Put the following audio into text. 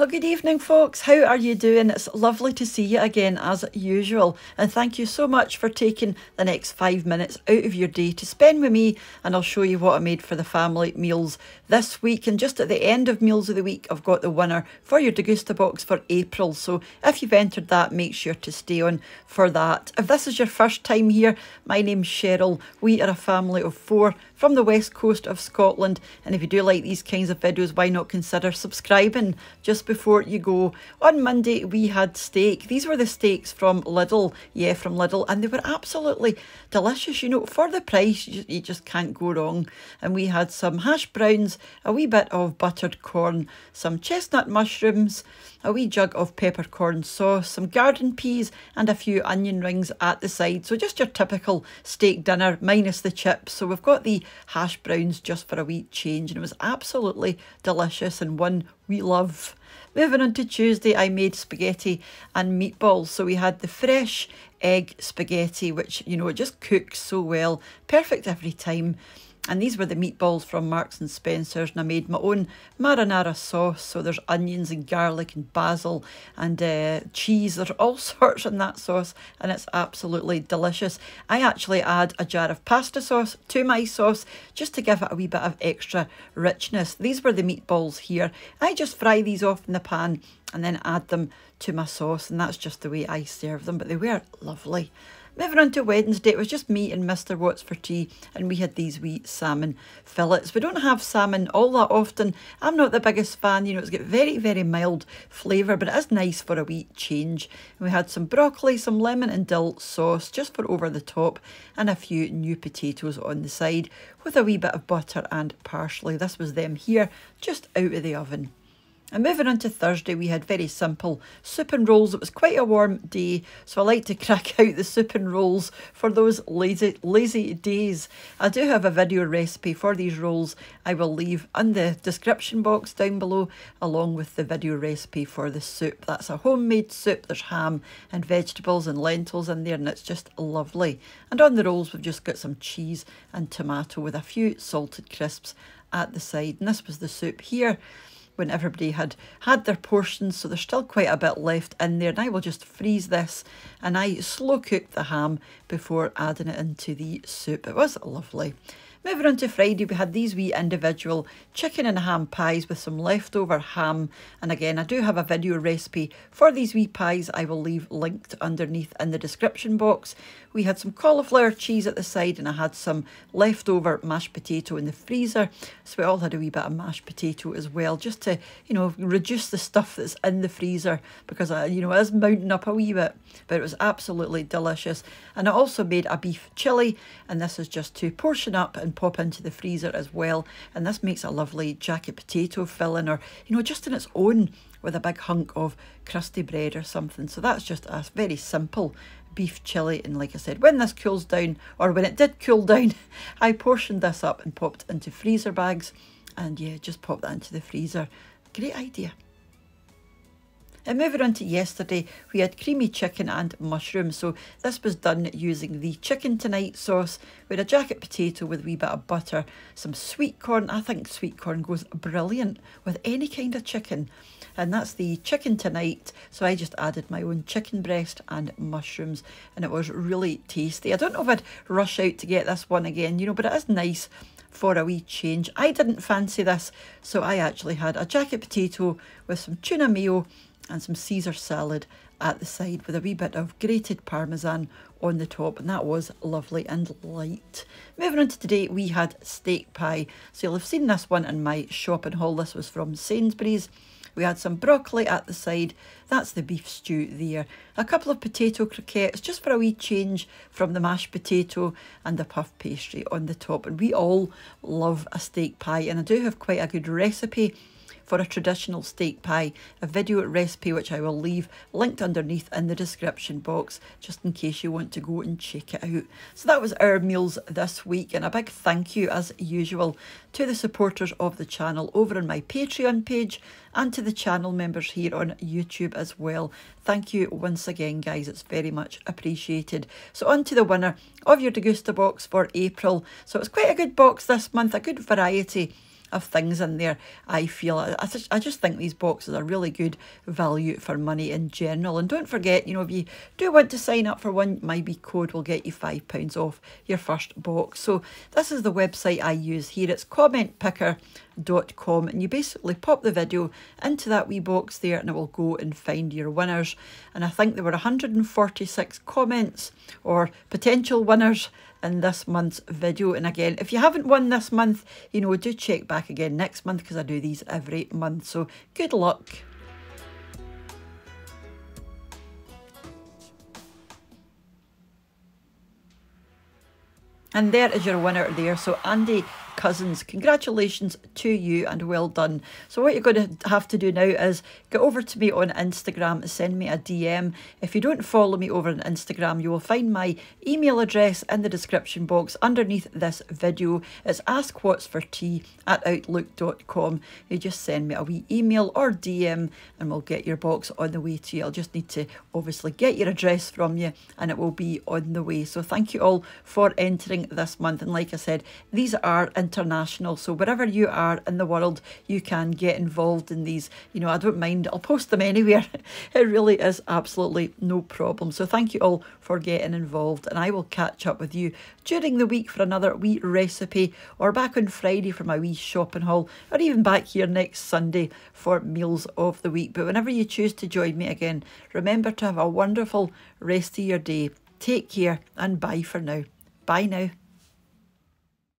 Well, good evening folks, how are you doing? It's lovely to see you again as usual, and thank you so much for taking the next 5 minutes out of your day to spend with me, and I'll show you what I made for the family meals this week. And just at the end of meals of the week, I've got the winner for your Degustabox for April, so if you've entered that, make sure to stay on for that. If this is your first time here, my name's Cheryl. We are a family of four from the west coast of Scotland, and if you do like these kinds of videos, why not consider subscribing? Just before you go, on Monday we had steak. These were the steaks from Lidl, yeah, from Lidl, and they were absolutely delicious. You know, for the price, you just can't go wrong. And we had some hash browns, a wee bit of buttered corn, some chestnut mushrooms, a wee jug of peppercorn sauce, some garden peas, and a few onion rings at the side. So just your typical steak dinner minus the chips. So we've got the hash browns just for a wee change, and it was absolutely delicious and one we love. Moving on to Tuesday, I made spaghetti and meatballs. So we had the fresh egg spaghetti, which, you know, it just cooks so well, perfect every time. And these were the meatballs from Marks and Spencer's, and I made my own marinara sauce. So there's onions and garlic and basil and cheese. There's all sorts in that sauce, and it's absolutely delicious. I actually add a jar of pasta sauce to my sauce just to give it a wee bit of extra richness. These were the meatballs here. I just fry these off in the pan and then add them to my sauce, and that's just the way I serve them, but they were lovely. Moving on to Wednesday, it was just me and Mr. Watts for tea, and we had these wee salmon fillets. We don't have salmon all that often. I'm not the biggest fan, you know, it's got very, very mild flavour, but it is nice for a wee change. And we had some broccoli, some lemon and dill sauce just for over the top, and a few new potatoes on the side with a wee bit of butter and parsley. This was them here, just out of the oven. And moving on to Thursday, we had very simple soup and rolls. It was quite a warm day, so I like to crack out the soup and rolls for those lazy days. I do have a video recipe for these rolls. I will leave in the description box down below, along with the video recipe for the soup. That's a homemade soup. There's ham and vegetables and lentils in there, and it's just lovely. And on the rolls, we've just got some cheese and tomato with a few salted crisps at the side. And this was the soup here, when everybody had their portions, so there's still quite a bit left in there. And I will just freeze this, and I slow cook the ham before adding it into the soup. It was lovely. Moving on to Friday, we had these wee individual chicken and ham pies with some leftover ham. And again, I do have a video recipe for these wee pies. I will leave linked underneath in the description box. We had some cauliflower cheese at the side, and I had some leftover mashed potato in the freezer. So we all had a wee bit of mashed potato as well, just to, you know, reduce the stuff that's in the freezer, because, you know, it is mounting up a wee bit. But it was absolutely delicious. And I also made a beef chilli, and this is just to portion up and pop into the freezer as well, and this makes a lovely jacket potato filling, or, you know, just in its own with a big hunk of crusty bread or something. So that's just a very simple beef chilli, and like I said, when this cools down, or when it did cool down, I portioned this up and popped into freezer bags, and yeah, just pop that into the freezer. Great idea. And moving on to yesterday, we had creamy chicken and mushrooms. So this was done using the Chicken Tonight sauce with a jacket potato with a wee bit of butter, some sweet corn. I think sweet corn goes brilliant with any kind of chicken. And that's the Chicken Tonight. So I just added my own chicken breast and mushrooms, and it was really tasty. I don't know if I'd rush out to get this one again, you know, but it is nice for a wee change. I didn't fancy this, so I actually had a jacket potato with some tuna mayo and some Caesar salad at the side with a wee bit of grated parmesan on the top, and that was lovely and light. Moving on to today, we had steak pie. So you'll have seen this one in my shopping haul. This was from Sainsbury's. We had some broccoli at the side. That's the beef stew there. A couple of potato croquettes just for a wee change from the mashed potato, and the puff pastry on the top. And we all love a steak pie, and I do have quite a good recipe for a traditional steak pie, a video recipe which I will leave linked underneath in the description box, just in case you want to go and check it out. So that was our meals this week, and a big thank you as usual to the supporters of the channel over on my Patreon page, and to the channel members here on YouTube as well. Thank you once again, guys, it's very much appreciated. So on to the winner of your Degustabox for April. So it's quite a good box this month, a good variety of things in there, I feel. I just think these boxes are really good value for money in general. And don't forget, you know, if you do want to sign up for one, my wee code will get you £5 off your first box. So this is the website I use here. It's commentpicker.com, and you basically pop the video into that wee box there and it will go and find your winners. And I think there were 146 comments or potential winners in this month's video. And again, if you haven't won this month, you know, do check back again next month, because I do these every month. So good luck. And there is your winner there. So Andy Cousins, congratulations to you and well done. So what you're going to have to do now is get over to me on Instagram, send me a DM. If you don't follow me over on Instagram, you will find my email address in the description box underneath this video. It's askwhatsfortea@outlook.com. You just send me a wee email or DM and we'll get your box on the way to you. I'll just need to obviously get your address from you and it will be on the way. So thank you all for entering this month. And like I said, these are international, so wherever you are in the world you can get involved in these. You know, I don't mind, I'll post them anywhere. It really is absolutely no problem. So thank you all for getting involved, and I will catch up with you during the week for another wee recipe, or back on Friday for my wee shopping haul, or even back here next Sunday for meals of the week. But whenever you choose to join me again, remember to have a wonderful rest of your day. Take care and bye for now. Bye now.